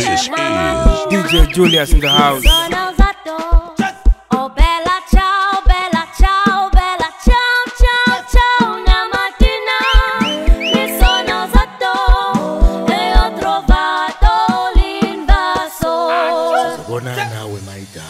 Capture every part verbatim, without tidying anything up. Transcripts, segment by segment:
This is D J Julius in the house. Oh bella ciao, bella ciao, bella ciao, ciao, ciao. Una mattina mi sono sotto e ho trovato l'invasore. Buona nawe, my dad.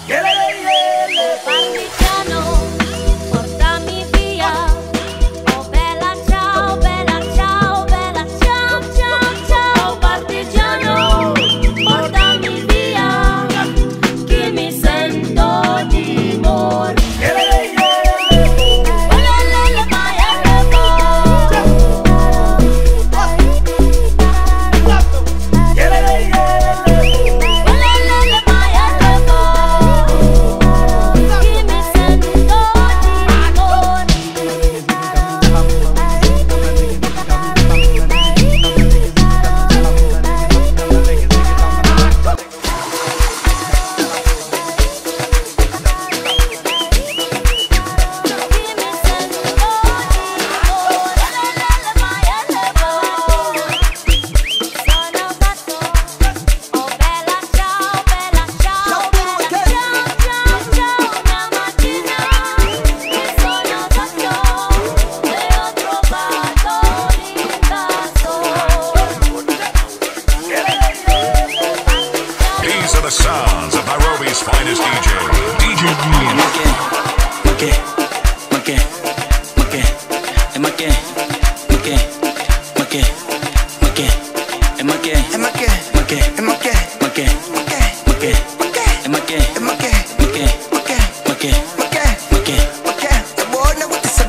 The sounds of Nairobi's finest D J, D J Julian. Make, make, make, make, make, make, make, make, make, make, okay, I'm okay, okay, okay, okay, okay, I'm okay, I'm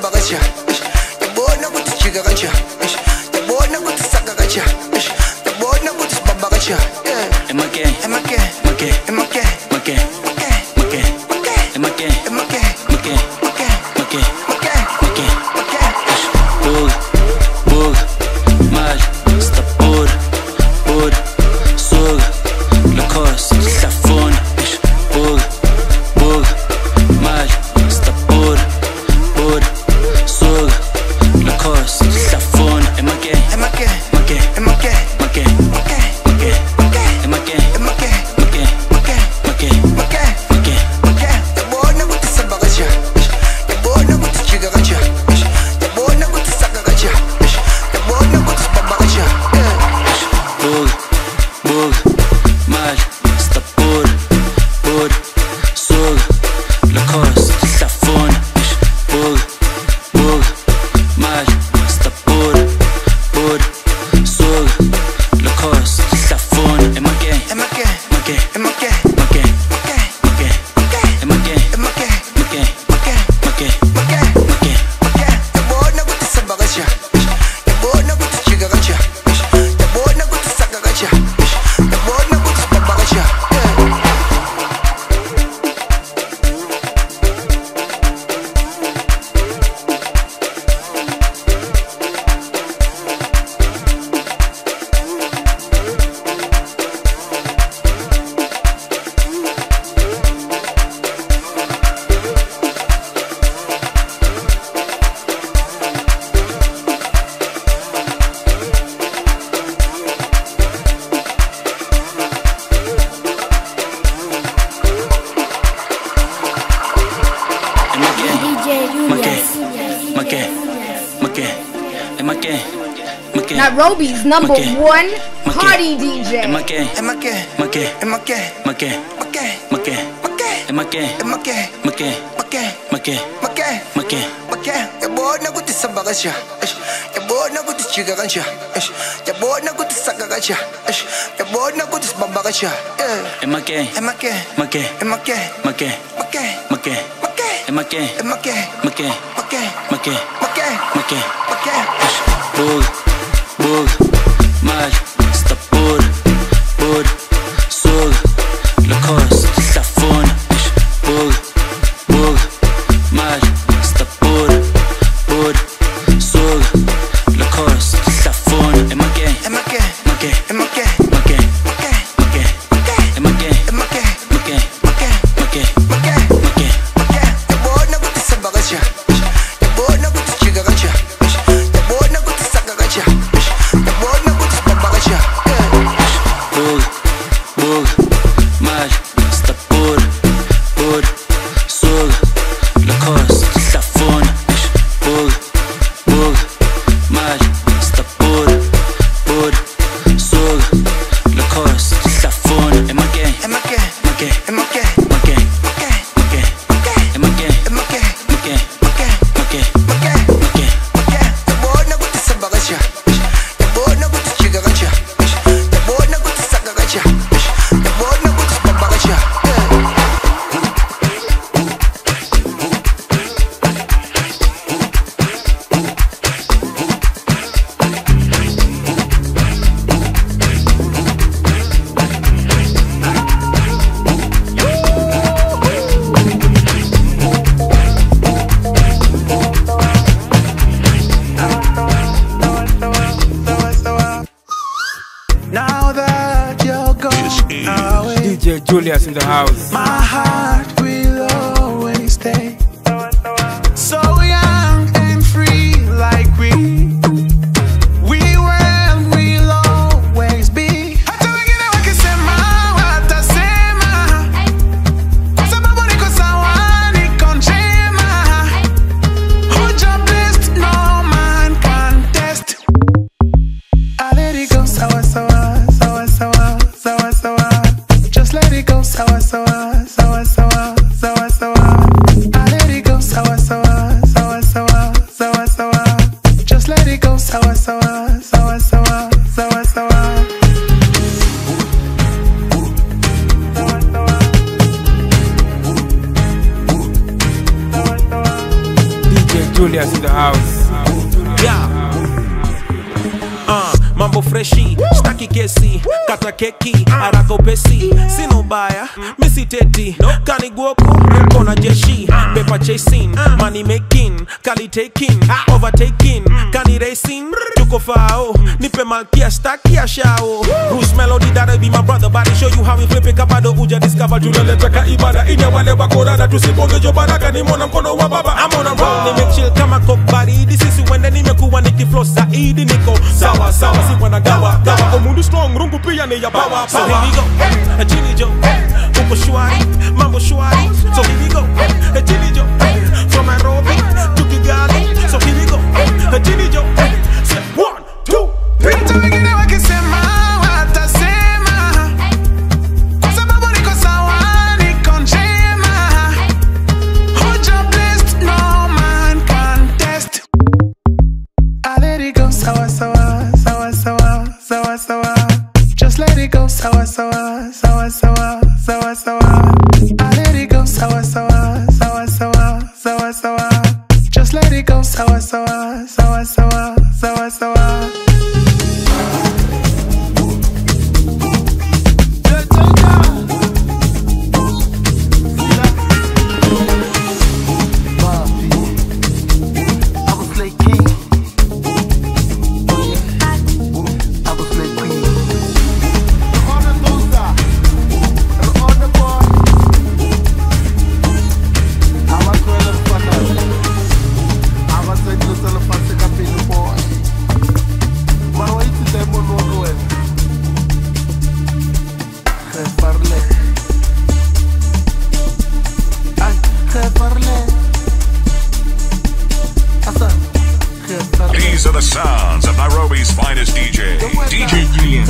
okay, okay, okay, okay, okay, okay, okay. Bug, bug, mal, stop, bur, bur, sug, locos, safon. Bug, bug, mal, stop, bur, bur, sug, locos, safon. I'm okay, I'm okay, okay, I'm okay, okay, okay, okay, okay, I'm okay, I'm okay. Nairobi's number one party D J. Bug, bug, mal, stop, bur, bur, sug, locos, safon. Bug, bug, mal, stop, bur, bur, sug, locos, safon. Am I gay? Am I gay? Am I gay? Am I gay? Am I gay? Am I gay? Am I gay? Am I gay? Am I gay? Am I gay? know that you're gone away. D J Julius in the house. My heart will always stay so young and free like we We will, we'll always be. Hata wengine wakisema, watasema sababu niko sawa, niko njema. Who's your best? No man can test. I let it go, sawa sawa, sawa sawa, sawa sawa. Just let it go, sawa sawa, sawa sawa, sawa sawa. I let it go, sawa sawa. Sawa sawa, sawa sawa, sawa sawa. D J Julius in the house. Yeah. Uh, mambo freshi, staki kesi, kata keki, arako pesi, sino baya, misi teti, kani guoku, kona jeshi, paper chasing, money making, kali taking, overtaking, kani racing, tuko fao, nipe malkia, staki ya shao. Bruce Melody, that'll be my brother, but I show you how we flip it, kabado uja discover, tunaleta ka ibada, inya wale wakorada, tusiponge jo baraka, ni mona mkono wa baba, I'm on a roll, nimechill kama kokbari, this is when nimekuwa nikiflow zaidi niko, sawa. Sawa, sawa, si wana gawa, gawa. Omundu strong, rungu pia ni ya bawa. So here we go, hey, chili jo, hey. Upo shwari, mambo shwari. So here we go, hey, chili jo, hey. From Nairobi to Kigali. So here we go, hey, chili jo, hey. Say one, two, three. Hata wengine wakisema, watasema kwa sababu niko sawa, niko njema. Who's your best? No man can test. I let it go, sawa sawa. Sawa sawa, just let it go. Sawa sawa, sawa sawa, sawa sawa. I let it go. Sawa sawa, sawa sawa, sawa sawa. Just let it go. Sawa sawa, sawa sawa, sawa sawa. These are the sounds of Nairobi's finest D J, D J Julius.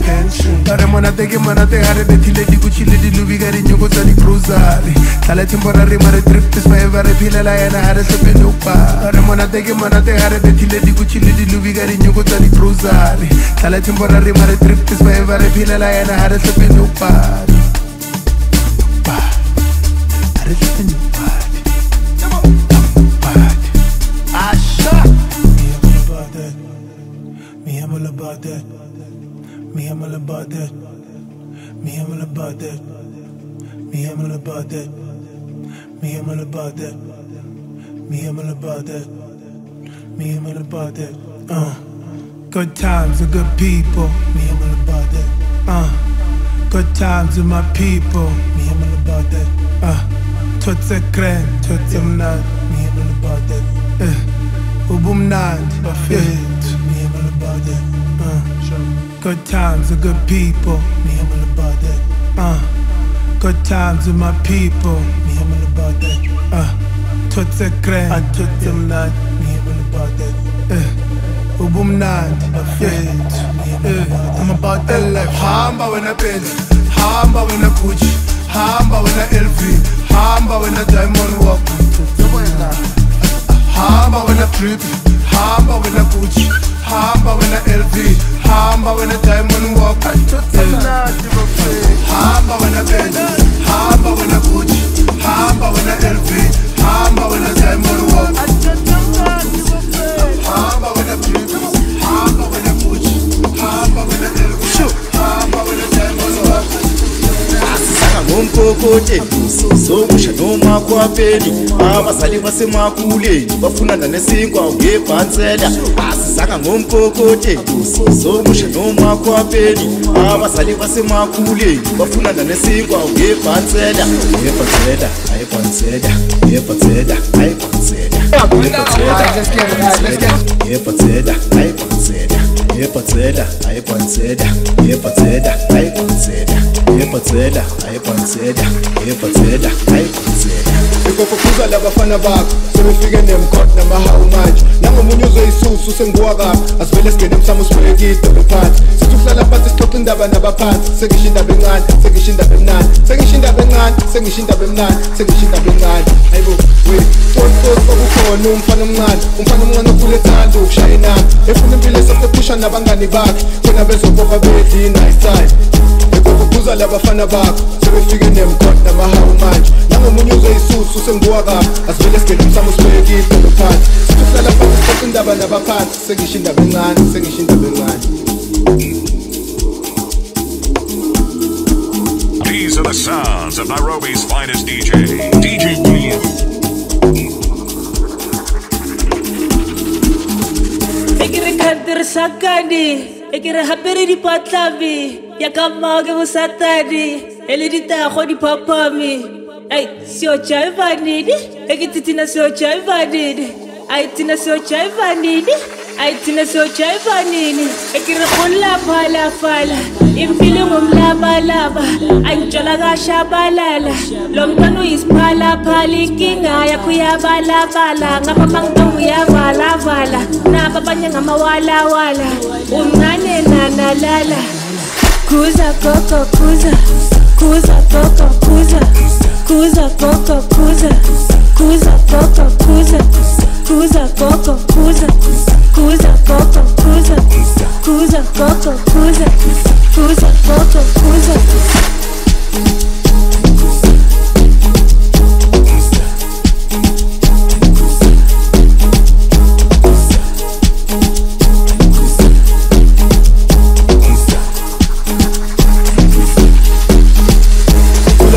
Pension. But I'm gonna take him, I'm gonna take her. The lady, good, she lady, Louis, got a new go to the cruiser. Kalatin bora rimare drip this my every pila la yana hare se penupa. Remona teke mana te hare betile di kuchile di lubi gari nyoko tani trozari. Kalatin bora rimare drip this my every pila la yana hare se penupa. Nupa, hare se penupa. Asha. Me I'm all about that. Me I'm all about that. Me I'm all about that. Me I'm all about that. Me I'm all about that. Me, I'm all about that. Me, I'm all about that. Me, I'm all about that. Uh, good times and good people. Me, I'm all about that. Uh, good times with my people. Me, I'm all about that. Uh, tots a grand, tots a mnad. Me, I'm all about that. Uh, ubumnad, bafet. Me, I'm all about that. Uh, good times and good people. Me, I'm all about that. Uh. Good times with my people. Me, I'm all about that. Uh, tots a grand, and tots a mnad. Me, I'm all about that. Uh, ubumnad, bafet. I'm about that life. Hamba wena Benz, hamba wena Gucci, hamba wena L V, hamba wena Diamond Walk. Hamba wena Trip, hamba wena Gucci, hamba wena L V, hamba wena Diamond Walk. Hamba wena Benz, hamba wena Gucci, hamba wena L V, hamba wena Diamond Walk. Hamba wena Trip, hamba wena Gucci, hamba wena L V, hamba wena Diamond Walk. Asisaka ngomkokote sokusha noma kwapeli abazali basemakule bafunana nesinkwa ngebhansela. Asisaka ngomkokote sokusha noma kwapeli abazali basemakule bafunana nesinkwa ngebhansela. Ngebhansela ayibhansela ngebhansela ayibhansela ngebhansela ayibhansela ngebhansela ayibhansela ngebhansela ayibhansela. Yepatsela, ayepatsela, yepatsela, ayepatsela. Nikofukuza la bafana bakho, sebefike nemkhotha namahawu manje. Nangomunye uzoyisusa sengiwa kabi, asivele sigene umsamo sibuleke idolo phansi. Sithi uhlala phansi sixoxe indaba nabaphansi, sengisho indaba encane, sengisho indaba emnandi, sengisho indaba encane, sengisho indaba emnandi, sengisho indaba encane. Hayibo, we, four four kwakukhona umfana omncane, umfana omncane okhule ethanda ukushaya inani. Efuna impilo esesephusha nabangani bakhe, khona bezobopha bedla i-nice time. Nikofukuza la bafana bakho, sebefike nemkhotha namahawu manje. Nangomunye uzoyisusa sengiwa kabi, asivele sigene umsamo sibuleke idolo phansi. Sithi uhlala phansi sixoxe indaba nabaphansi, sengisho indaba encane, sengisho indaba encane. These are the sounds of Nairobi's finest D J, D J Williams. Ekere kanter sakadi, ekere hapere di patlavi, yakama ke busatadi, elidita ho di papami. Ay, sio chai vanidi, ekitina sio chai vanidi, ay tina sio chai vanidi, ay tina sio chai vanidi, ekere hola pala pala. Impilingum laba laba, anjolaga shabalala. Lomtano ispala palikinga ya kuyabala bala. Ngapa mangu ya bala bala, na babanya ngama wala wala. Unane na na lala, kuza koko kuza, kuza koko kuza, kuza koko kuza, kuza koko kuza, kuza koko kuza, kuza koko kuza, kuza koko kuza. Cruza, foto, cruza.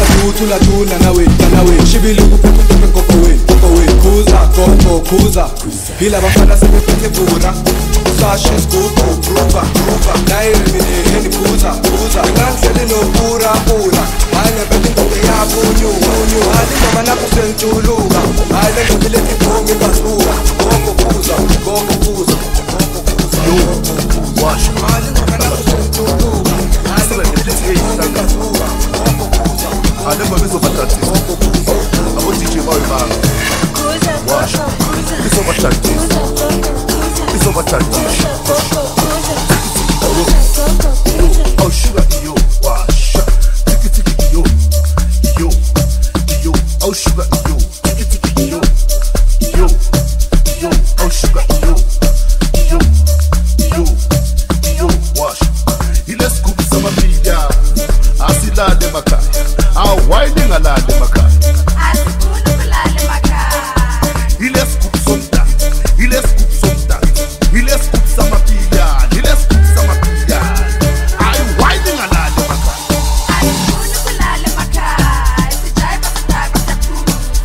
Tula tu, tula tu, nanawe, nanawe. Shibili kukutu tupen kokowe, kokowe. Kuza, koko, kuza. Hila bafana sebe pete bura. Sashes koko, grupa, grupa. Nairemine heni puza, puza. Ngansele no pura, pura. Hane peti kote ya bunyu, bunyu. Hali kama na kusentuluga. Hale nukile kipongi basura. Koko puza, koko puza. Koko puza, koko puza. Hali kama na kusentuluga. Hale nukile kipongi basura. Koko puza, koko puza. Koko puza, abo tiji hoi bang. Kuza, koko puza. Kiso batati. Kiso batati. Oh, sugar, yo, wash, tiki tiki, yo, yo, yo. no sugar. You, you, you, you wash ile scoop sama pija asilade makai au winding alade makai asikulu alade makai ile scoop sonda ile scoop sonda ile scoop sama pija ile scoop sama pija ai winding alade makai asikulu alade makai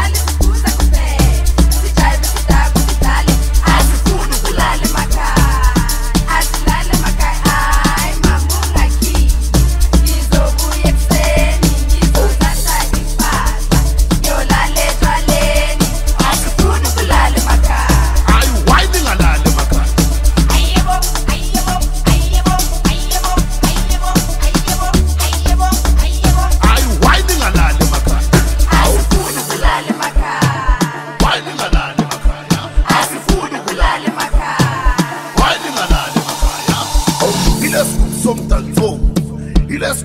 sijai basta basta ku asilale kuza kupe sijai basta basta ali asikulu alade makai asilale makai ai mamunga ki izobu yepeni izoza sadi pasta yolale twaleni asikulu alade makai ai winding alade makai ayebo ayebo ayebo ayebo ayebo ayebo ayebo ayebo ai winding alade makai asikulu alade makai winding alade makai asikulu alade makai winding alade makai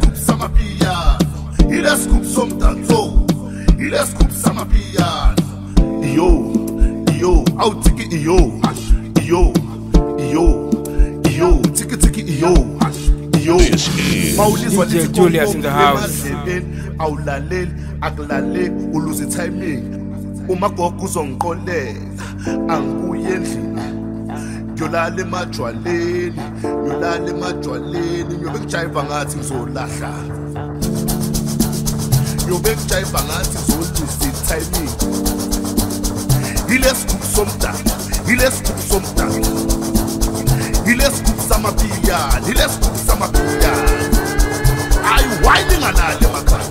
ile scoop sometimes oh ile scoop sama pia ile scoop sometimes oh ile scoop sama pia yo yo out ticket yo yo yo yo ticket ticket yo yo maulizwa D J Julius in the house. Awulalela akulaleli uluze timing uma gogo uzongiqolela angibuye endlini ngiyolala emajwaleni ngiyolala emajwaleni ngiyobe ngijayiva ngathi ngizolahla ngiyobe ngijayiva ngathi ngizoluza timing ile scoop sometimes ile scoop sometimes ile scoop samapiya ile scoop samapiya ai winding alade makhaya.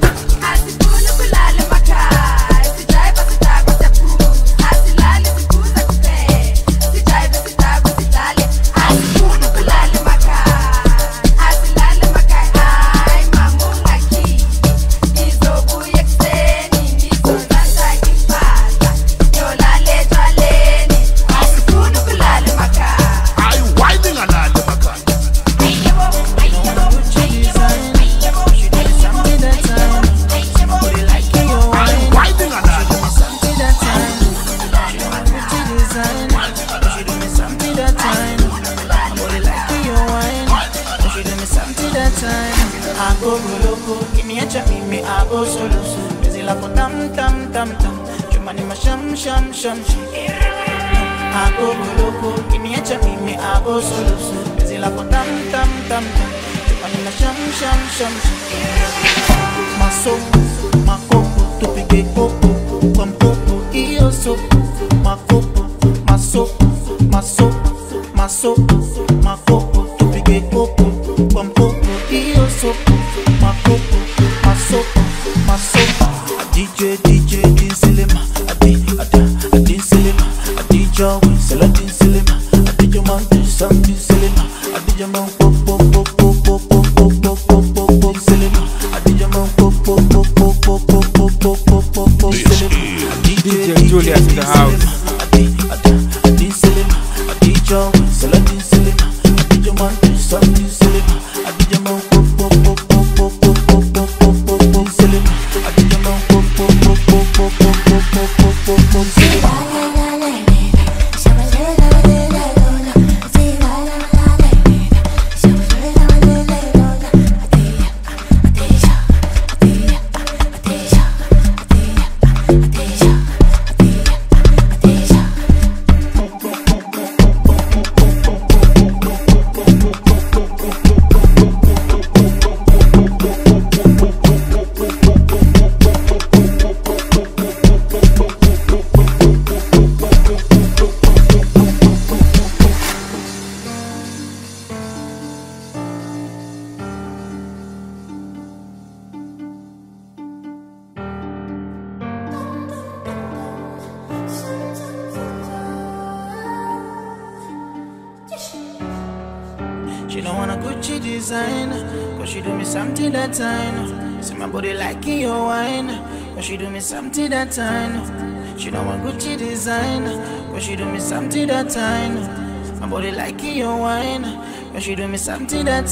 She don't want Gucci design, but she do me something that time. My body like your wine, but she do me something that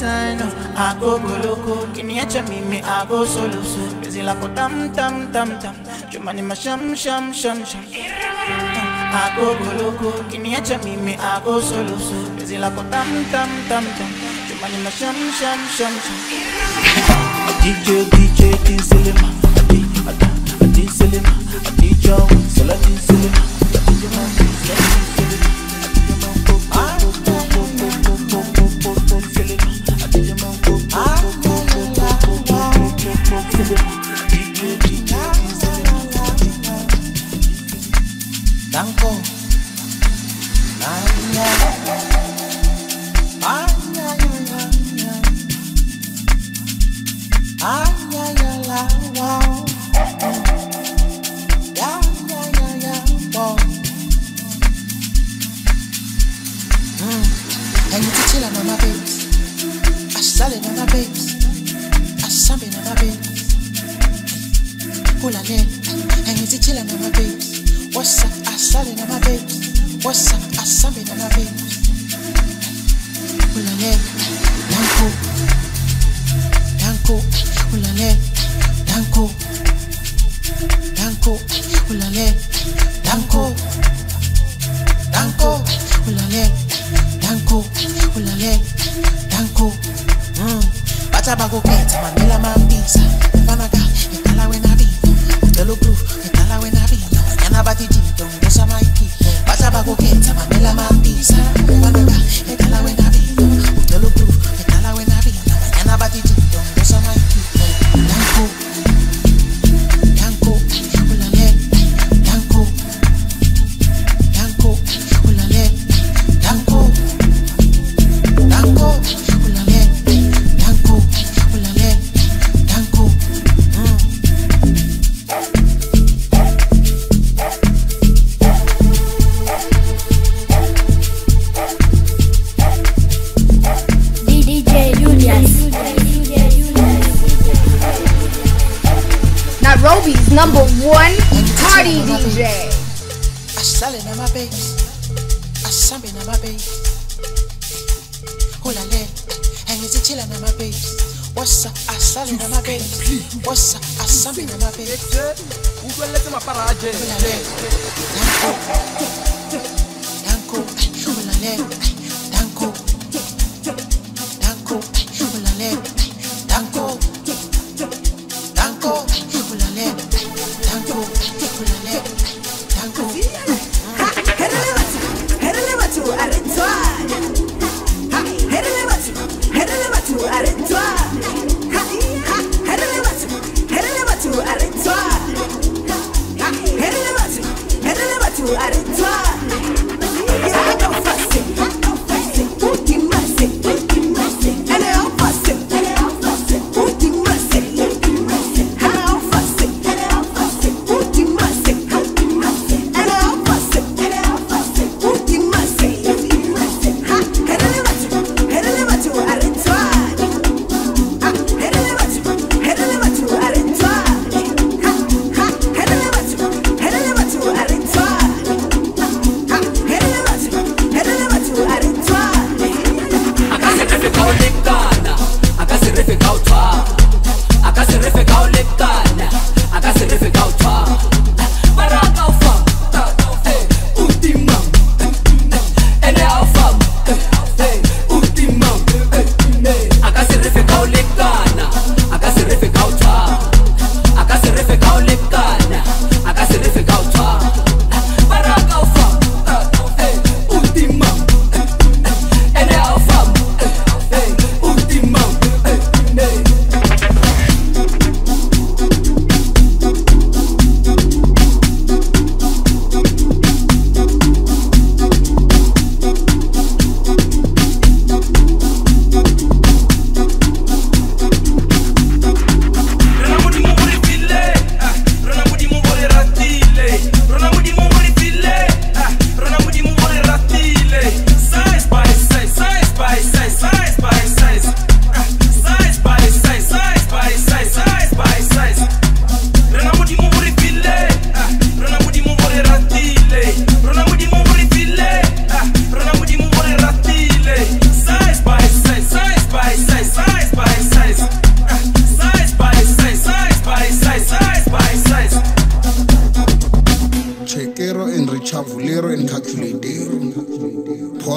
time. I go go loco, give me a chami, me I go solo. Busy like a tam tam tam tam, Jumani ma sham sham sham sham. ako goloko, kiniacha mimi ako solo solo. Bezi lako tam tam tam tam, jamani na sham sham sham sham. D J D J Tinselema, Tinselema, D J Sala Tinselema, I didn't talk. I don't fussy.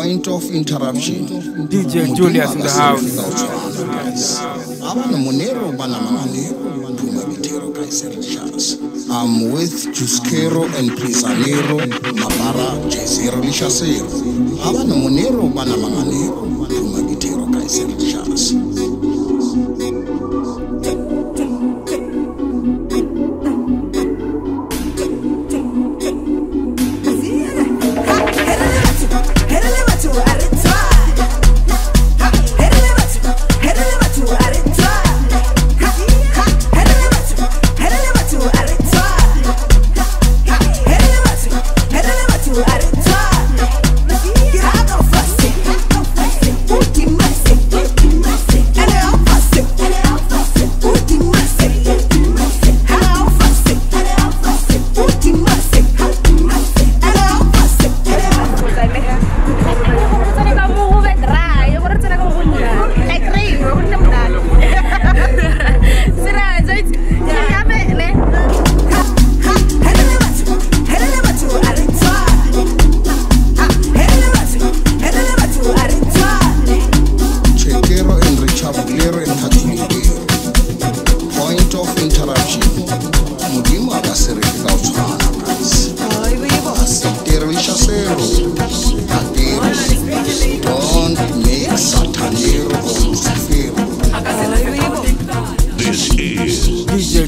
point of interruption. D J Julius in the house. Abana monero bana manane puma bitero kaiser Richards. I'm with Jusquero and Prisanero Mabara Jezero Lishasero. Abana monero bana manane puma bitero kaiser Richards.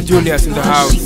Julius in the house.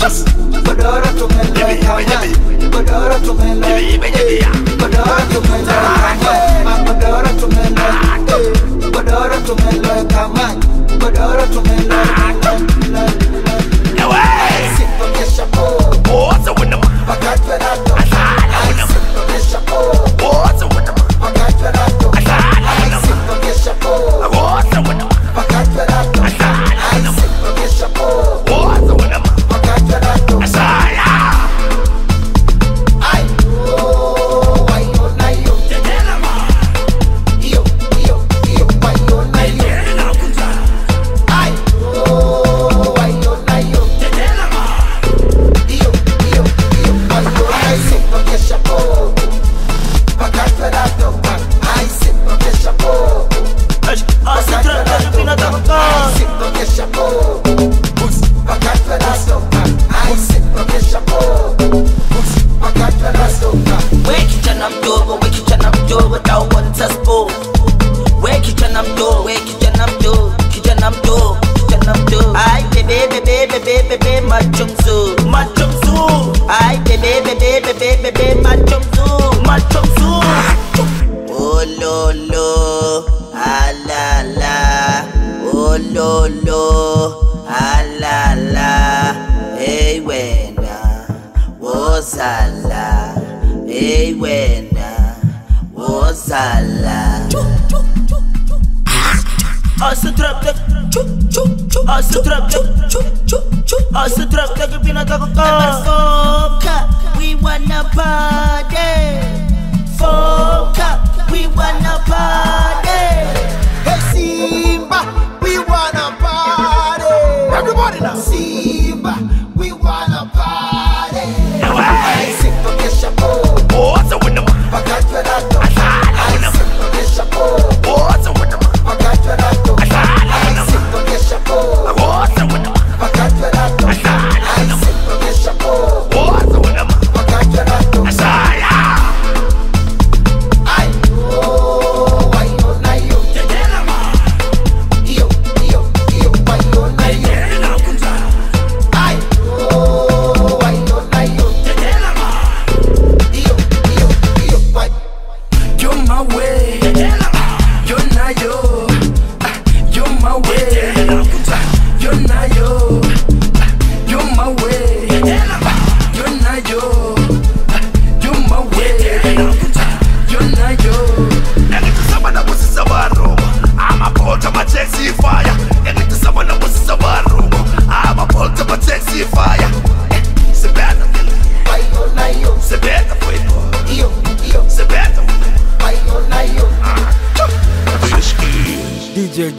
Just, but I don't know. Badara tumela, badara tumela, badara tumela, badara tumela, kama, badara tumela, la la la. Sipo kesha po, boza wena ma, bagat pedato, asala wena ma. Sipo kesha po, boza wena ma, bagat pedato, asala wena ma. Sipo kesha po, boza wena ma, bagat pedato, asala wena ma. Sipo kesha po, boza wena ma, bagat pedato, asala.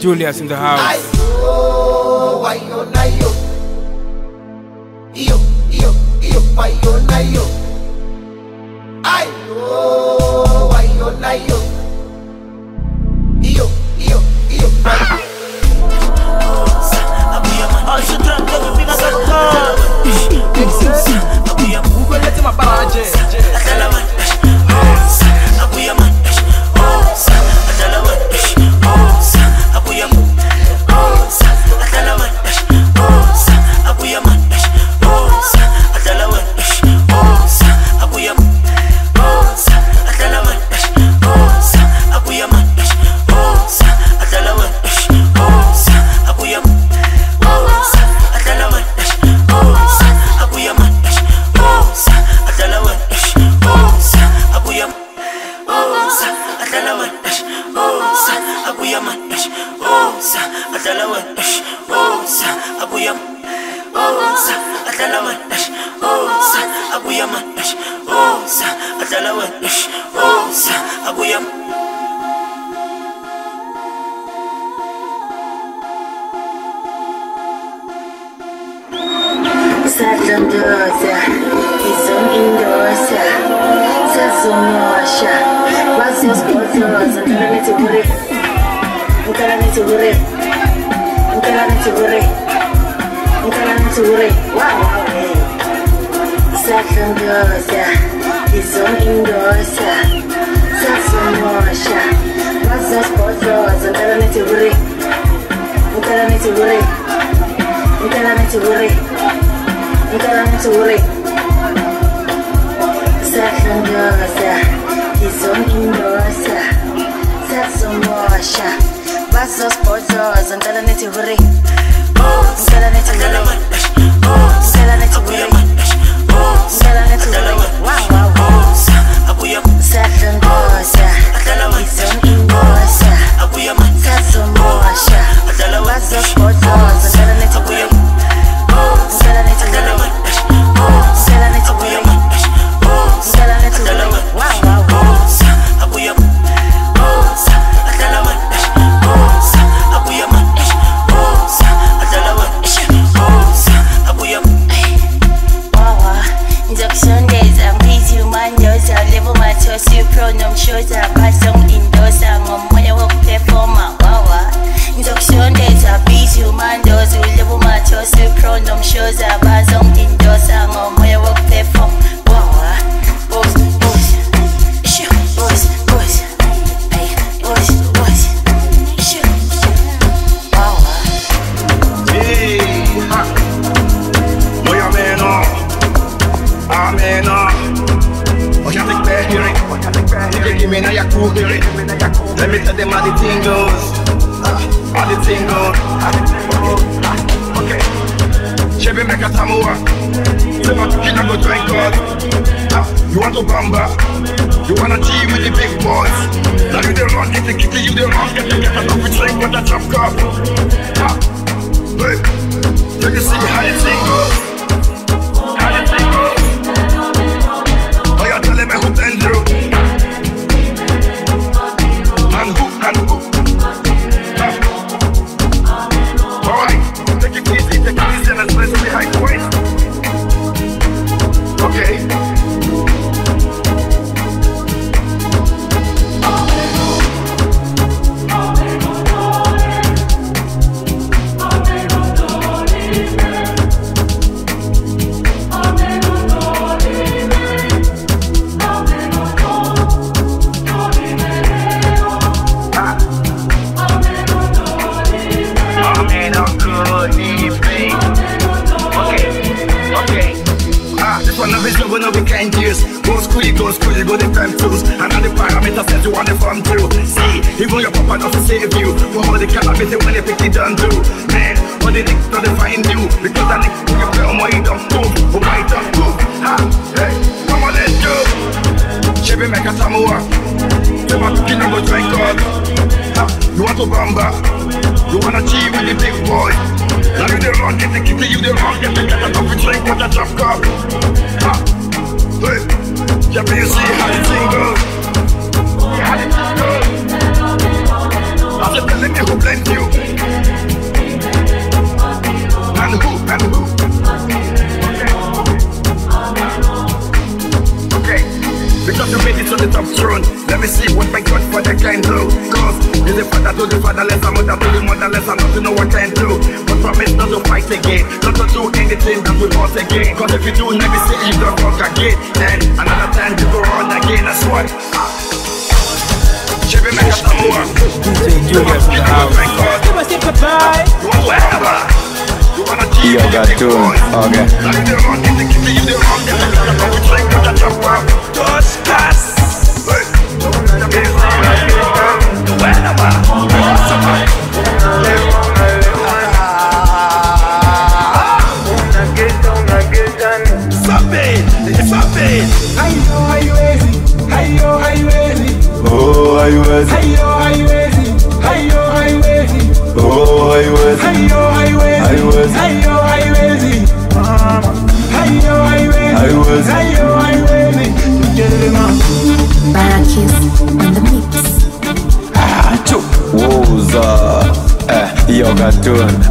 Julius in the house. I oh, why yo na yo, yo yo yo why yo na yo. I oh, why yo na yo, yo yo yo why. I should drop everything in the car. I be a Google, let him a barrage. I'm gonna make you worry. I'm gonna make you worry. pressure. Bust those port doors and tell it to hurry. Oh, tell it to hurry. Oh, tell it to hurry. Oh, tell it to hurry. Wow, wow, wow. Satin boys, Eastern boys, Satin boys. Bust those port doors and tell it to hurry. Oh, tell it to hurry. Oh, tell it to hurry. Oh, tell it to hurry. Wow, wow, wow. Pronoun shows a person indoors and on my work performer. Wawa. Induction days are busy human doors who live with my toast. Pronoun shows a person indoors and on my work perform. Wawa. Boys, boys, shoot, boys, boys, hey, boys, boys, shoot. Wawa. Hey, ha. Moi amena. Amena. Oh, yeah, big bad hearing. Give me now your cool theory. Let me tell them how the thing goes. How the thing goes. Okay. Chebe meka tamuwa. Sema tukina go to record. You want to bamba. You wanna team with the big boys. Now you the run, get the kitty, you the run. Get the get a coffee drink, get a chop cup. Hey, let me see how the thing goes. How the thing goes. Oh, you're telling me who's Andrew.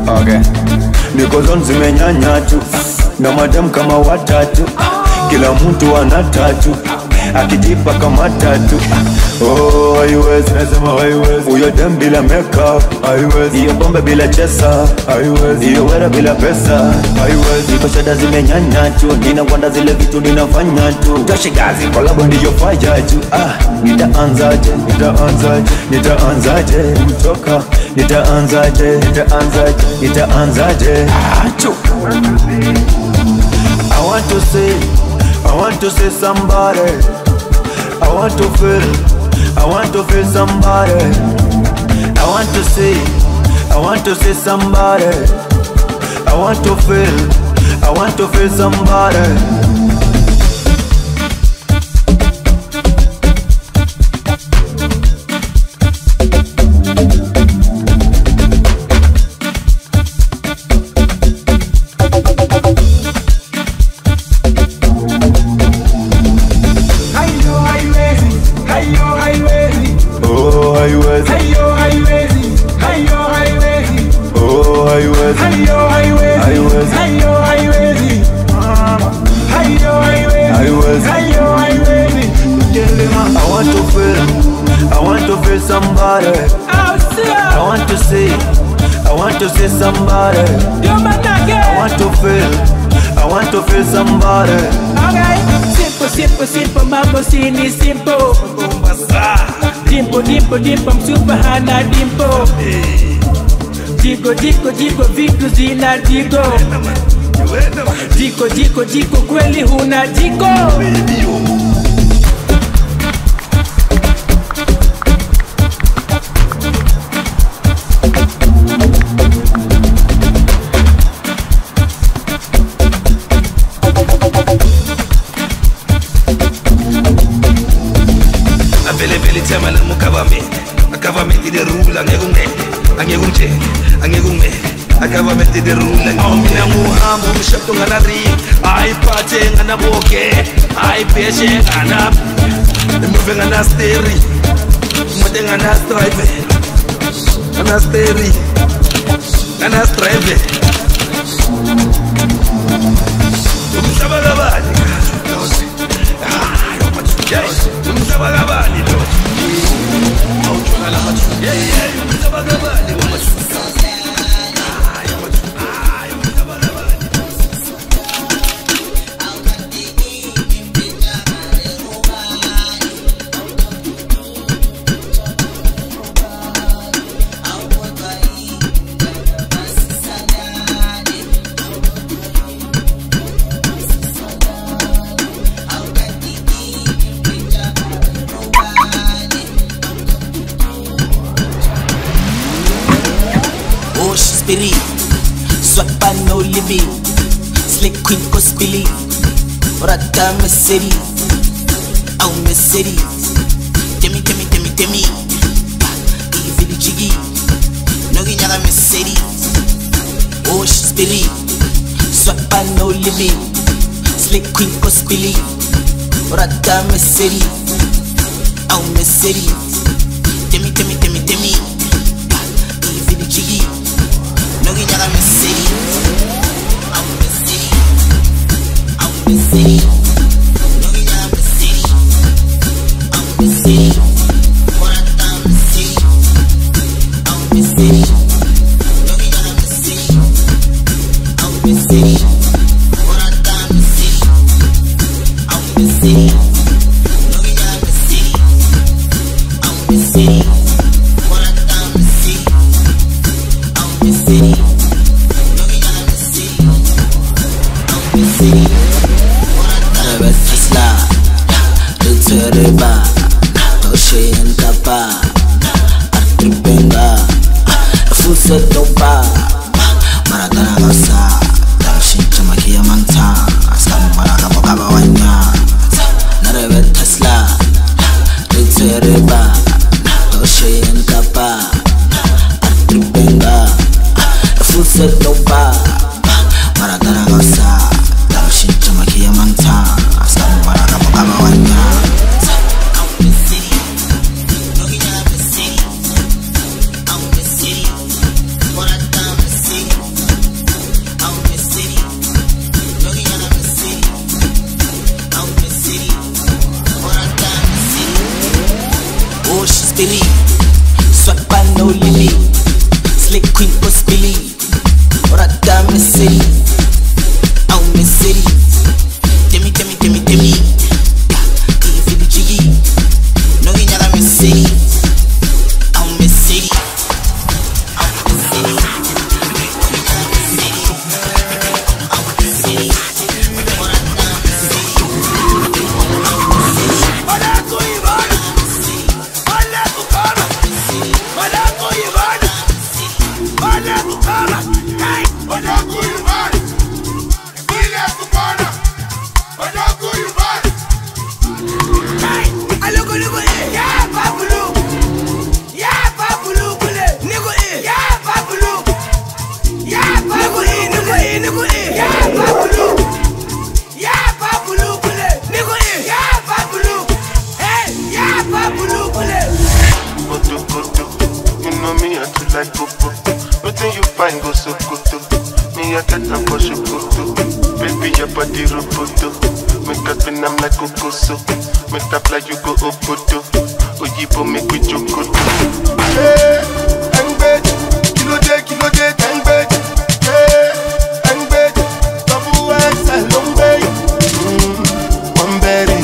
Okay. Niko zone zimenyanya tu na madam kama watatu, kila mtu ana tatu akijipa kama tatu. Oh, haiwezi nasema haiwezi. Uyo dem bila makeup haiwezi. Iyo bomba bila chesa haiwezi. Iyo wera bila pesa haiwezi. Niko shada zimenyanya tu, ninakwenda zile vitu ninafanya tu. Toshi gazi collab ndiyo fire tu. Ah, nitaanzaje nitaanzaje nitaanzaje kutoka. Nitaanzaje, nitaanzaje, nitaanzaje. Achu. I want to see, I want to see somebody. I want to feel, I want to feel somebody. I want to see, I want to see somebody. I want to feel, I want to feel somebody. Somebody, I want to feel, I want to feel somebody. Alright, simple, simple, simple, mambo sini simple. Dimple, dimple, dimple, I'm super hana dimple. Digo, digo, digo, vitu zina digo. Digo, digo, digo, kweli huna digo. I'm patient and I'm moving and I'm steady. Moving and I'm striving. And I'm steady. And I'm striving. I'm Spirit, swapa no living, slick quick cospili, rata me city, au me city, temi temi temi temi, I feel jiggy, no ginyara me city, oh spirit, swapa no living, slick quick cospili, rata me city, au me city, temi temi temi temi, I feel jiggy. Looking at my city, I'm the city, I'm the city. Looking at my city, I'm the city. What I'm the city, I'm the city. Looking at my city, I'm the city. What I'm the city, I'm the city. Looking at my city, I'm the city. What dirubutu, make up in am like kokoso, make up like you go opoto, oyibo make we jokoto. Hey, angbe, kilo de kilo de angbe. Hey, angbe, double X and long berry. Mmm, one berry,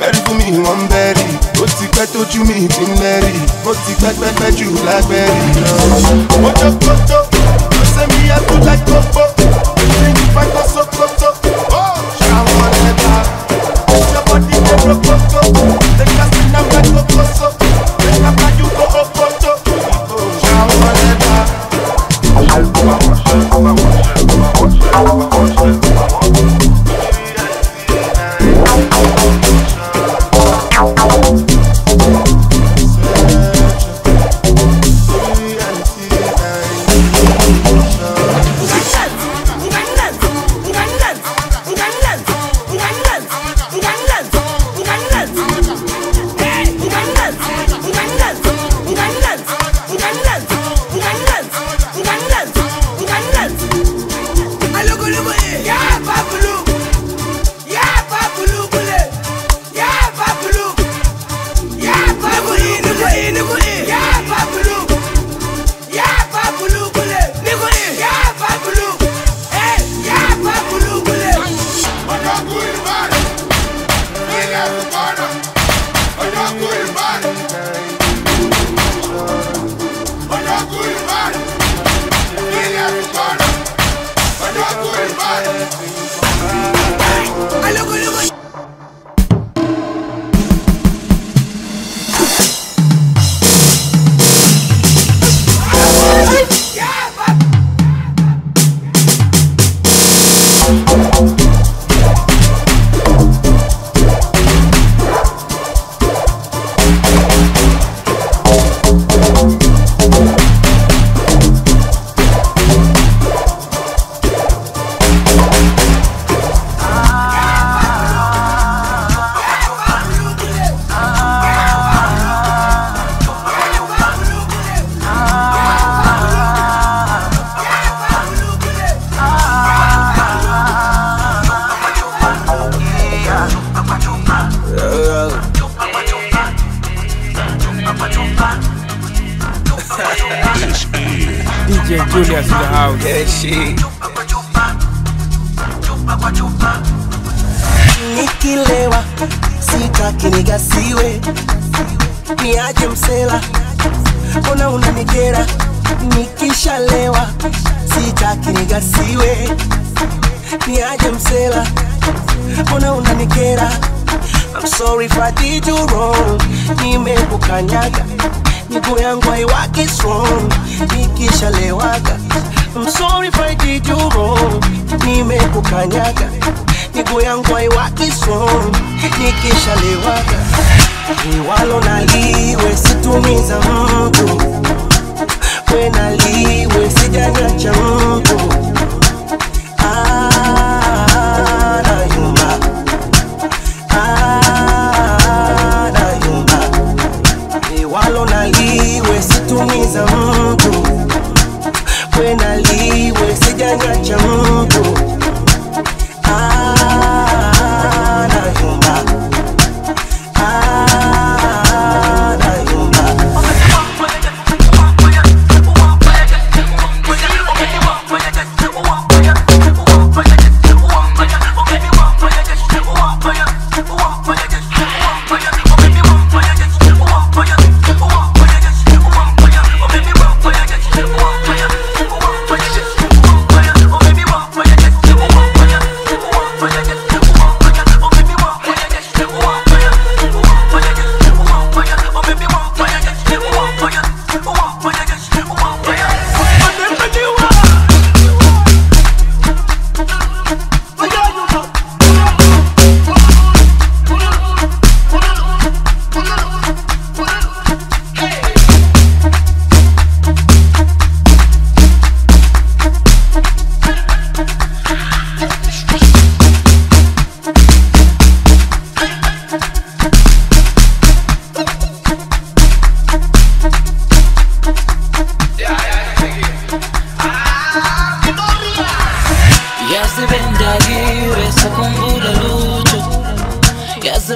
berry for me one berry. Oti kweto ju mi tin berry, oti kweto kweto ju like berry. Ojo koto, you say me I do like kopo. What?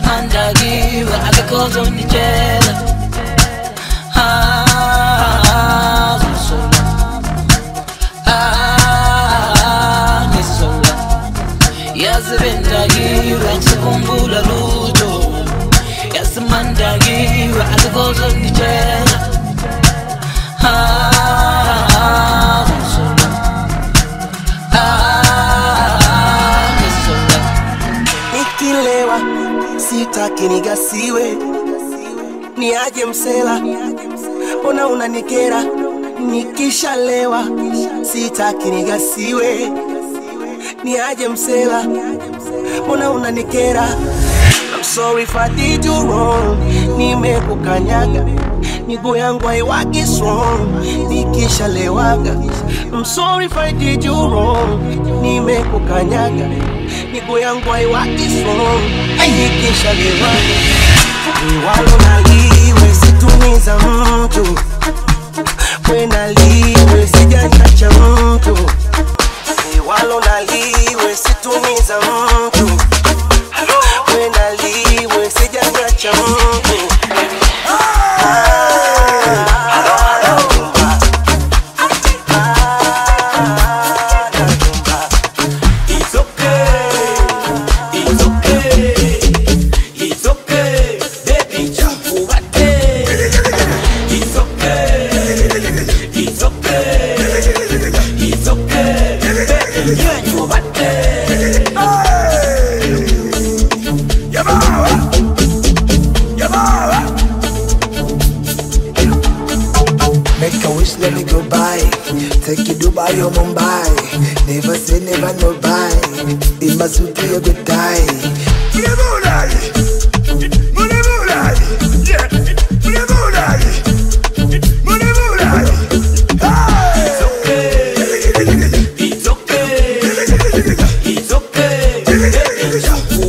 mandagi, I got calls on the jet. Ah, so ah, so yes, vendagi, I just kumbula ludo. Yes, mandagi, I got calls on the jet. Sitaki nigasiwe, ni aje msela, ona unanikera, nikishalewa. Sitaki nigasiwe, ni aje msela, ona unanikera. I'm sorry if I did you wrong, nimekukanyaga, miguu yangu haiwagi strong, nikishalewaga. I'm sorry if I did you wrong, nimekukanyaga. Niko yangu haiwaki strong, nikishalewaga. Walo na iwe situmiza mtu, wena liwe sijatacha mtu. Walo na liwe situmiza mtu, wena liwe sijatacha mtu. Yo Mumbai, never say never no buy. It must be a good time. Mulebulai, mulebulai, yeah, mulebulai, mulebulai. It's okay, it's okay, it's okay. It's okay, it's okay.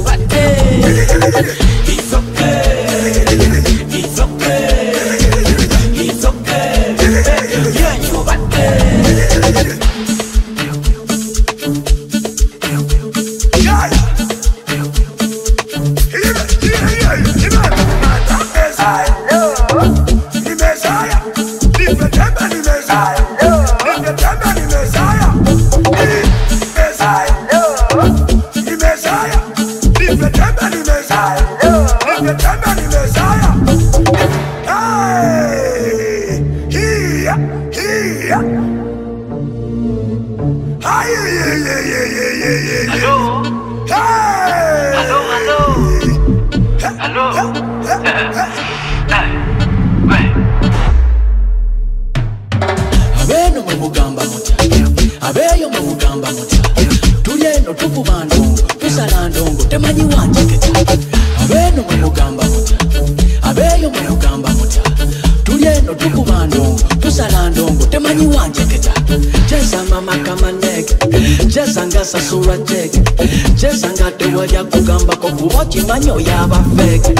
Manyo yaba fake,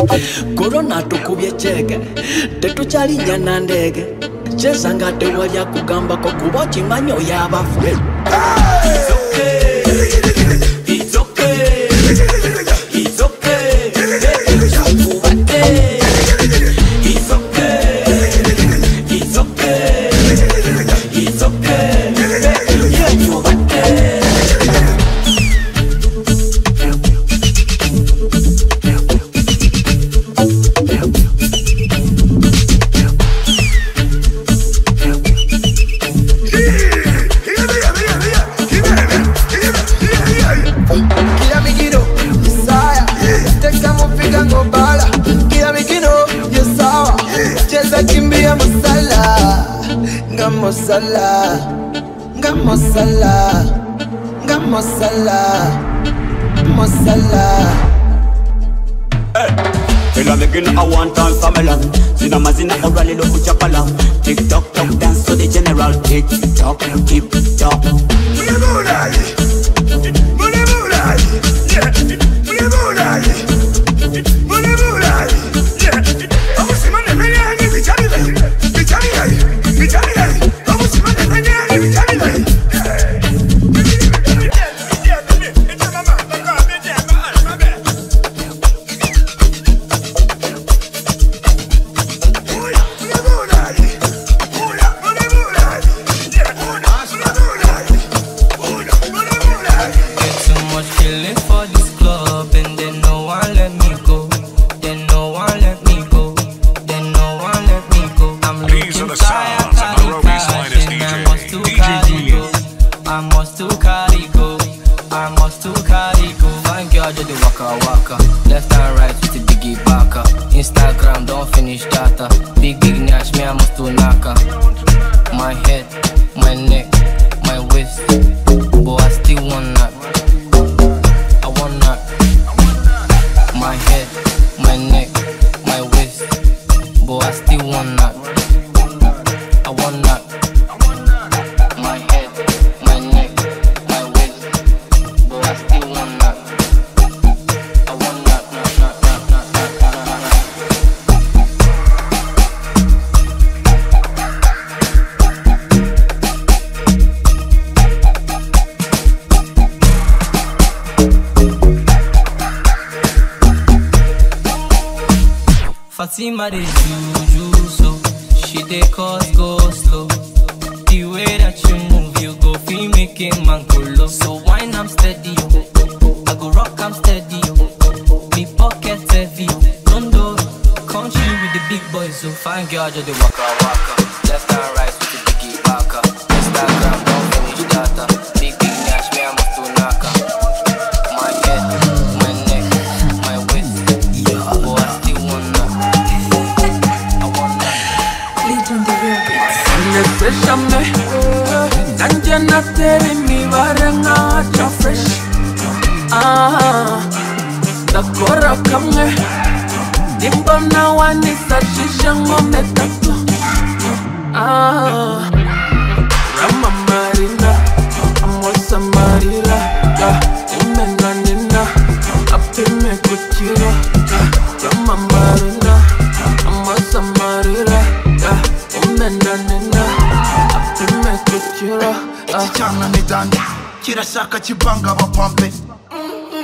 corona tukubye cheke, tetuchali jana ndege, cheza ngate waja kugamba kwa kubochi manyo yaba fake. It's okay, it's okay, it's okay, it's okay, it's okay, it's okay, it's okay, it's okay. Mosala, gamosala, gamosala, mosala. Hey, la begin I want dance samela, zina mazina orale lo kuchapala. Tick tock tock dance to the general. Tick tock tick tock. Mule mulai, mule mulai, yeah, mule mulai, mule mulai, yeah. Abu simane mene hani bichani lai, bichani lai, bichani lai. rights with the biggie baka. Instagram don't finish data. Big big Nash, me I must do naka. My head, my neck, my waist, but I still want knock. I want knock. My head, my neck, my waist, but I still want knock. I want knock. My head, my neck, my waist, but I still want knock. I want knock, knock, knock, knock, knock, knock, knock, knock, knock. Fatima dey juju so, she dey cause go slow. The way that you move, you go feel making man go low. So wine I'm steady, I go rock I'm steady. Me pocket heavy, don't do country with the big boys. So fine girl just dey waka waka, left and right with the biggie baka. Instagram don't finish data, big big Nash me I must do naka. Danjana teri mi varanga cha fresh. Ah, da kora kamne. Dimba na wani sashishango metato. Ah, Rama Marina, Amosa Marila, ka imena nina, apime kuchira. Rama Marina, Amosa Marila, ka imena nina. Iki cyana ni dande kirashaka kibanga bapambe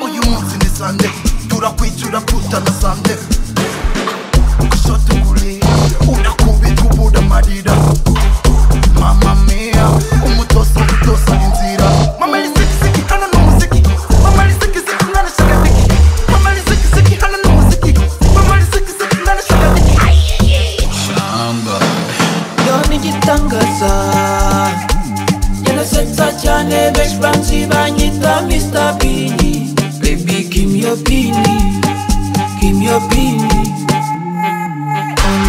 uyu munsi ni Sunday turakwitura puta na Sunday kusotumuri unakubita ubuda marira mama mia umutosa umutosa inzira mama ni siki siki hana no muziki mama ni siki siki nana shaka siki mama ni siki siki hana no muziki mama ni siki siki nana shaka siki shamba yoni gitangaza. Senza chane beshpansi banyita mister Bini. Baby give me your Bini, give me your Bini.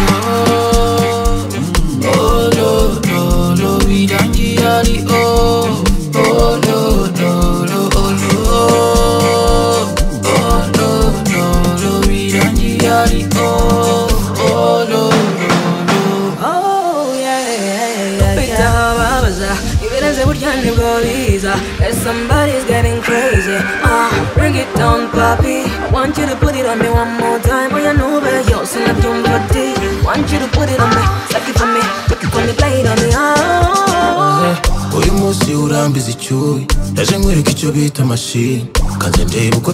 Oh no, oh no, no, no, we don't need any oh. Oh no, no, no, oh no. Oh no, no, no, we don't need any oh. Oh no, no, no. Oh yeah, yeah, yeah, yeah. That somebody's getting crazy. Ah, uh, bring it down, papi. I want you to put it on me one more time. Boy, I know where you're sitting on my day. Want you to put it on me, like it on me, like it on me, play it on me. Oh, uyu munsi urambiza icyuyi. Naje nkwereka icyo bita machine. Kanze ndeba uko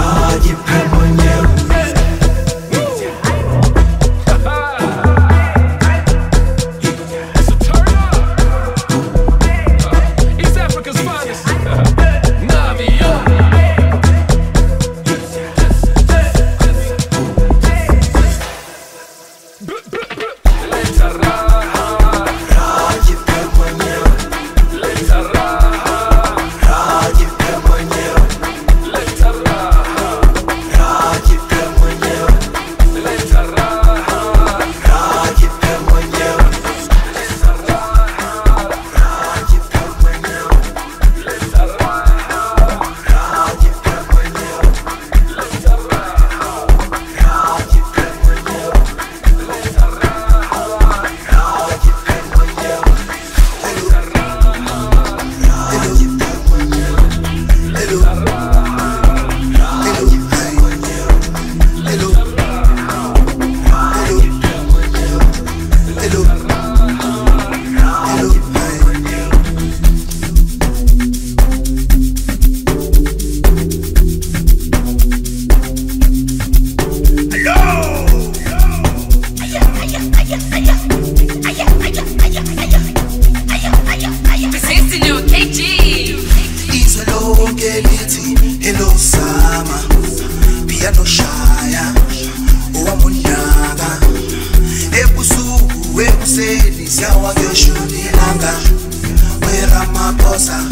raji pe mwenyewe. service ya wakiyoshudi langa wera maposa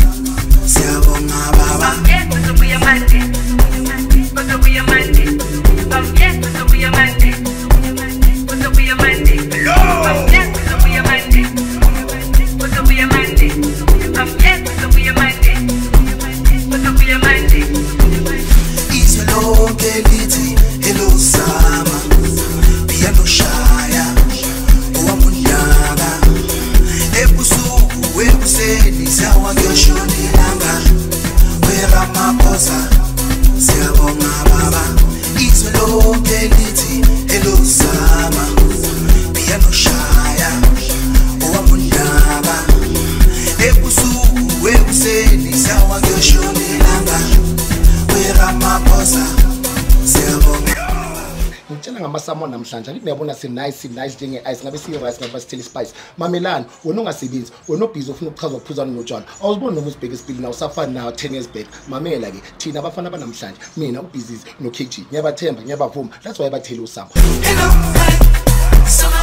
siyabonga baba Masamo namhlanje ngiyabona si nice nice njenge ice ngabe si rice ngabe si spice mamelana wena ungasebenzi wena obhizi ufuna ukuchaza ukuphuzana notshwana awuzibona noma usibheke isipili nawo safana nawo ten years back mamela ke thina abafana banamhlanje mina ubhizi no K G ngiyabathemba ngiyabavuma that's why bathele usambo hello sama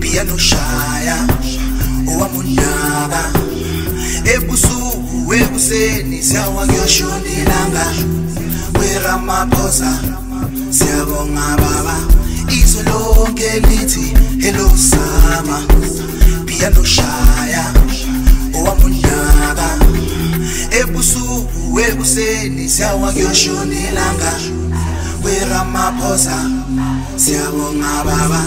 piano shaya owamunyaba ebusuku ekuseni siyawakuyoshona langa wera maposa siyabonga baba izwi lonke lithi hello sama piano shaya owamunyaba ebusuku ekuseni siyawakuyoshona langa wera maposa siyabonga baba.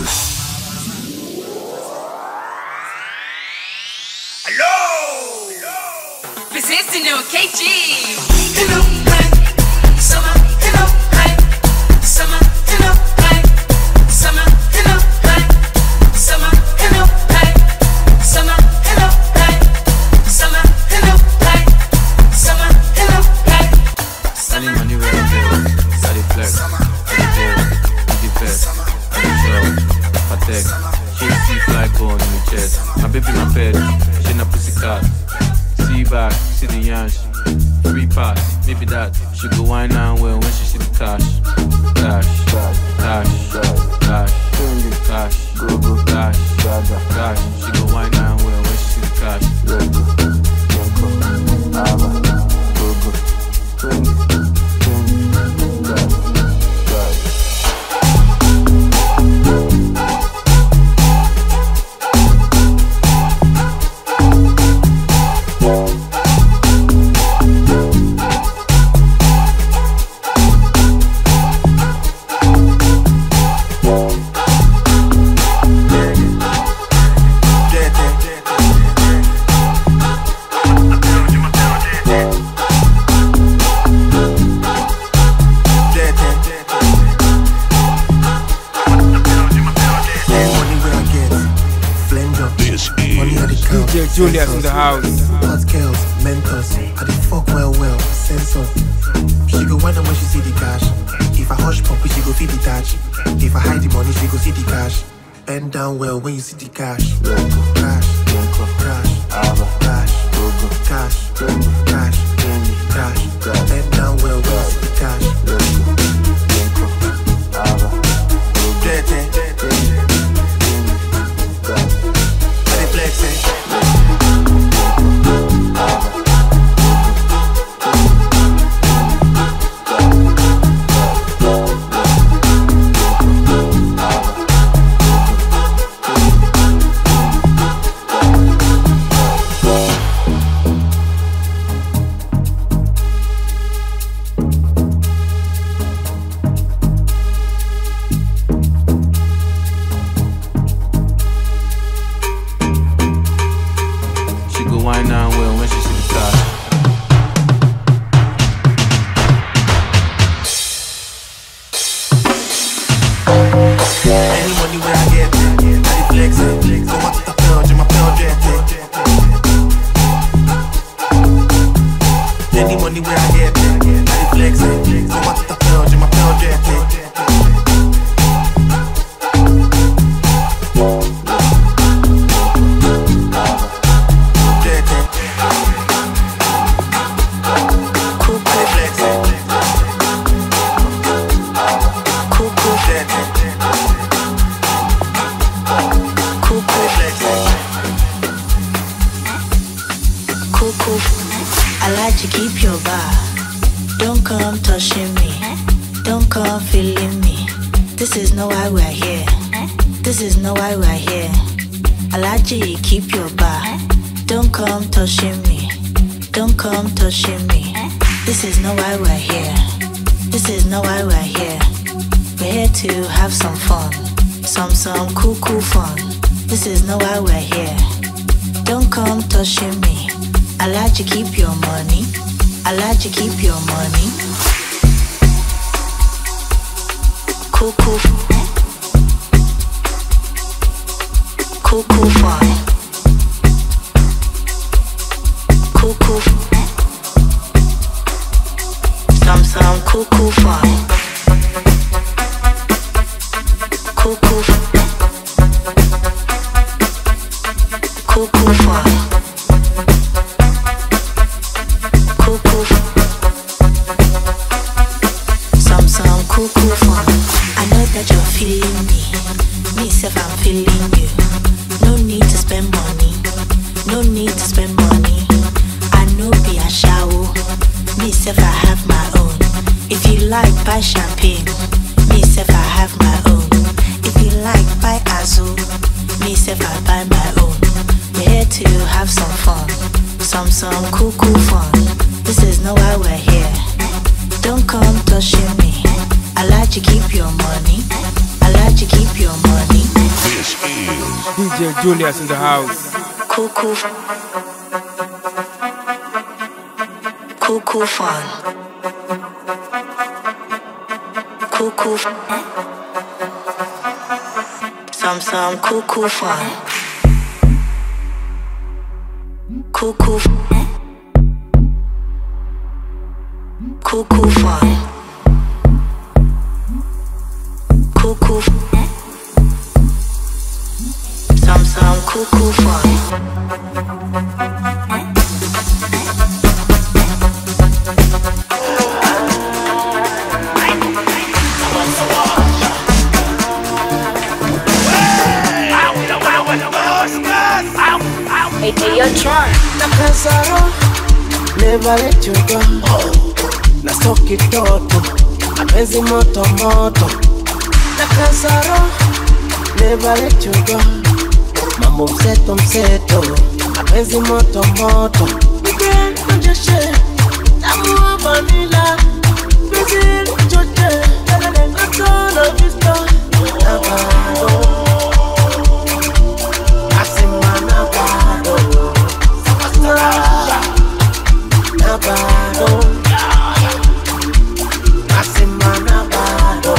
Hello. Hello. This is the new K G. Hello, hi. Summer. Hello, hi. Summer. Hello, hi. Summer. Hello, hi. Summer. Hello, hi. Summer. Hello, hi. Summer. Hello, hi. Summer. Hello, hi. Summer. Hello, hi. Summer. She's see fly bone in the chest. My baby my bed, she na pussy cat. See back, see the yansh. Free pass, maybe that. She go wine and well when she see the cash. Cash, cash, cash, cash, cash, cash. She go wine and well when she see the cash. Julius in the house. Pascals, Mentos, I did fuck well well, sensor. She go wonder when she see the cash. If I hush pop, she go see the cash. If I hide the money, she go see the cash. Bend down well when you see the cash. Cash, cash, cash, cash, cash, cash. Bend down well when you see the cash. Anywhere I get it, I be flexing. Go up to the pound, in my pound jacket. Any money where I get it, I be flexing. Go up to the pound, in my pound jacket. I like to keep your bar. Don't come touching me. Don't come feeling me. This is not why we're here. This is not why we're here. I like to keep your bar. Don't come touching me. Don't come touching me. This is not why we're here. This is not why we're here. We're here to have some fun. Some, some cool, cool fun. This is not why we're here. Don't come touching me. I like to keep your money. I like to keep your money. Cool, cool, cool, cool, fine. Cool, cool, some, some, cool, cool, fine. Cool, cool, cool, cool, fine. I know that you're feeling me, me self I'm feeling you. No need to spend money, no need to spend money. I know be a shower, me self I have my own. If you like buy champagne, me self I have my own. If you like buy azul, me self I buy my own. We're here to have some fun, some some cool cool fun. This is not why we're here. Don't come touching me. I like to keep your money. I like to keep your money. This is D J Julius in the house. Cool, cool, cool, cool fun. Cool, cool, some, some cool, cool fun. Cool, cool, cool, cool fun. Cool, cool, some, some cool, cool fun. Na pensaro, never let you go. Na soki toto, apenzi moto moto. Nakazaro, never let you go. Mambo mseto mseto, mapenzi moto moto. Miguel njoche, tamu wa vanilla. Brazil njoche, talale ngatona visto. Nabado, asima nabado. Nabado, asima nabado.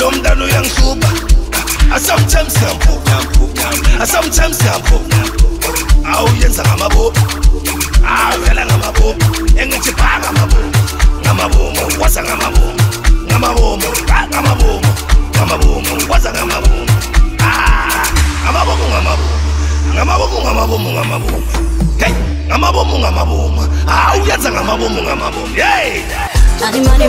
l'homme dans nos yang soupa. I sometimes sample, I sometimes sample. I always am a bob. I will am a bob. And it's a bag of a bob. Namaboom was a namaboom. Namaboom, namaboom, namaboom was a namaboom. Ah, namaboom, namaboom, namaboom, namaboom, namaboom. Hey, namaboom, namaboom. I always am a boom, namaboom. Yay! Money, money,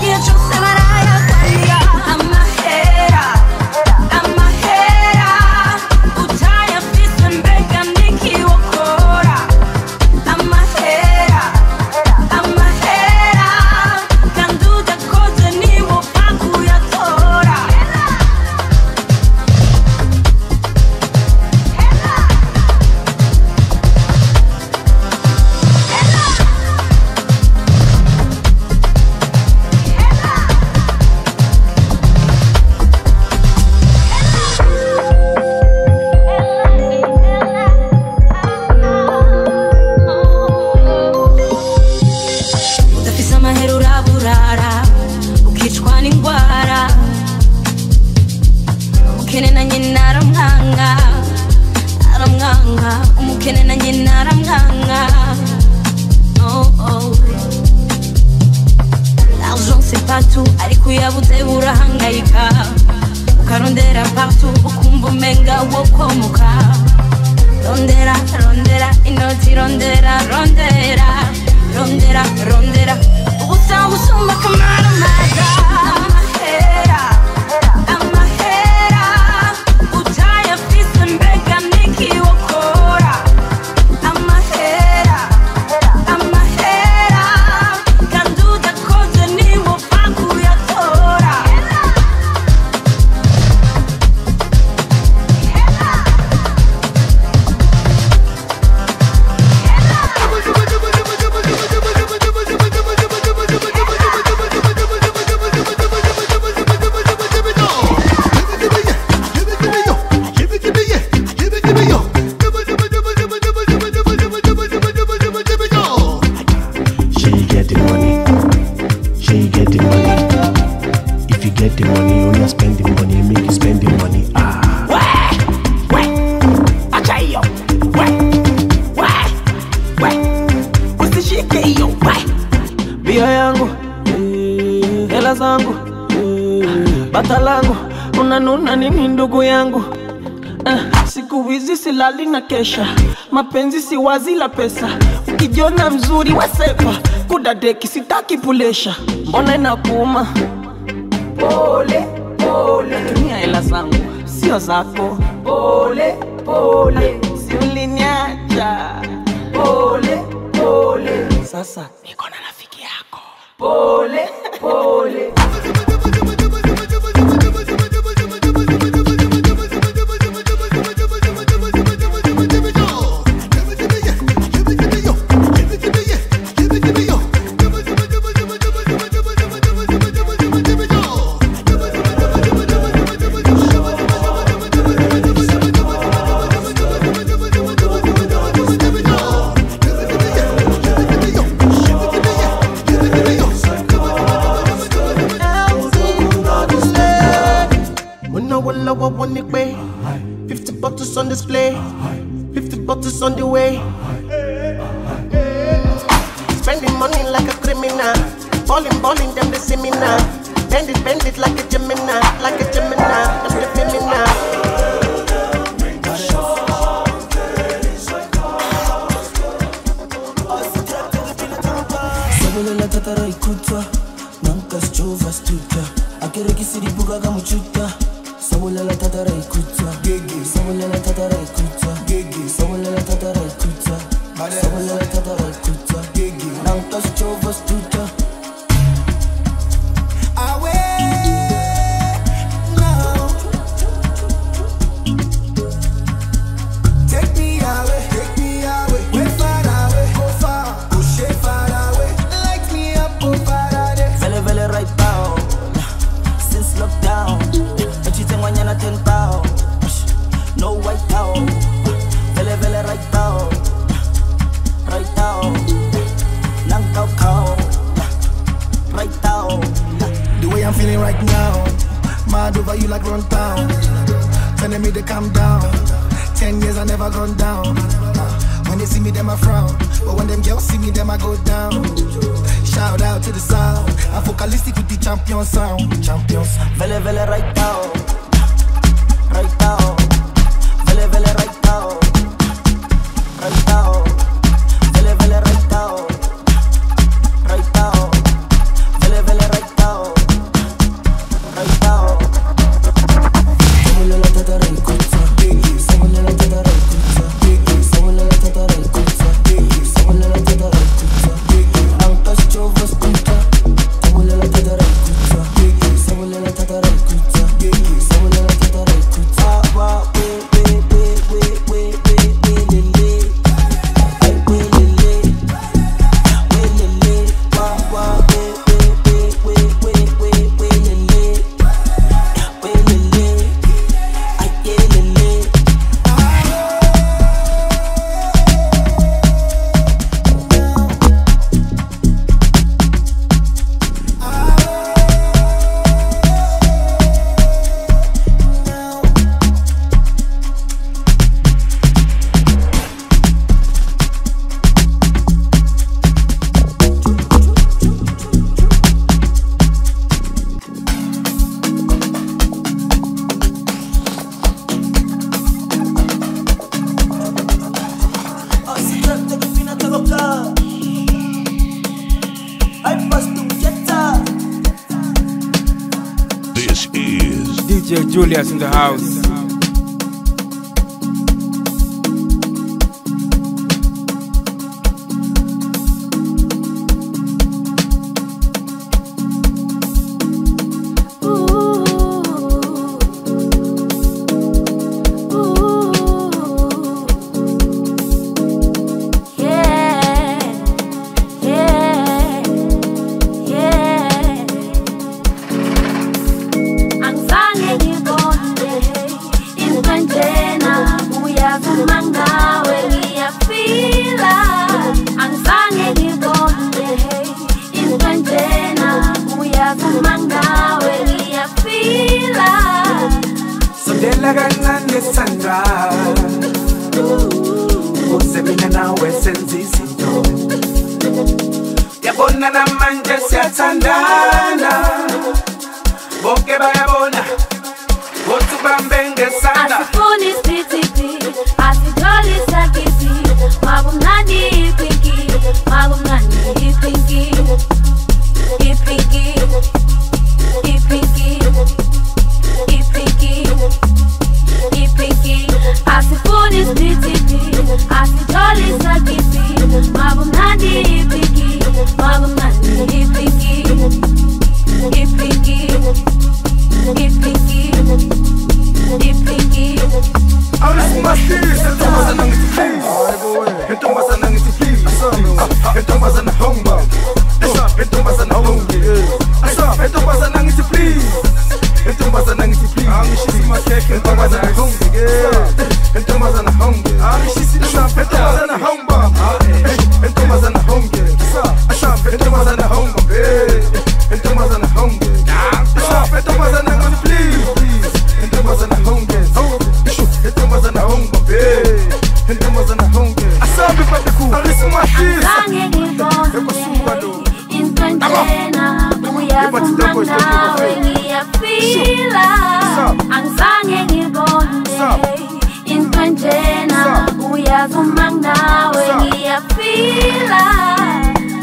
You can't just say, I'm not. Mapenzi si wazi la pesa, ukijiona mzuri wasepa, kudadeki sitaki pulesha. Mbona inakuuma? Pole pole, tumia hela zangu sio zako. Pole pole, si uliniacha. Pole pole, sasa niko na rafiki yako. Pole pole. On the way, spending money like a criminal, balling, balling, them the seminar, bend it, bend it like a Gemini, like a Gemini, that's the feminine. Someone let her put her. Someone let her put her. Now touch over to her. Away. me they calm down. Ten years I never gone down. When they see me, them I frown. But when them girls see me, them I go down. Shout out to the sound. I'm focalistic with the champion sound. Champions. Vele vele right now. Right now. Vele vele right now. Right now. Vele vele right now. Right now. Vele vele right now. Right now. D J Julius in the house. We'll be right back.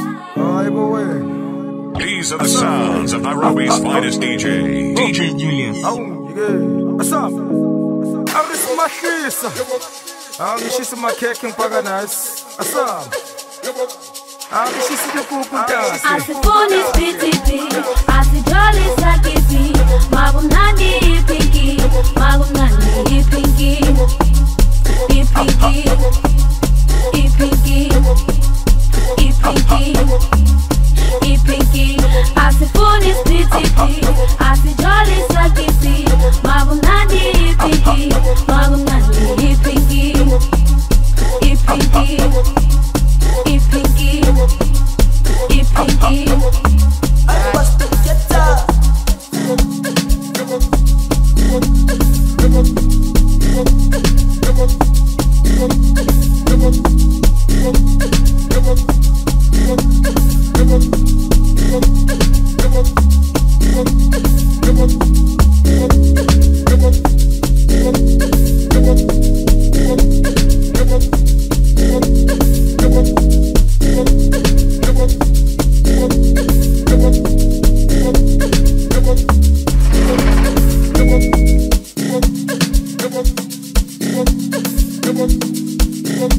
Come on, come on,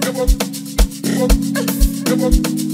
come on, come on, come on.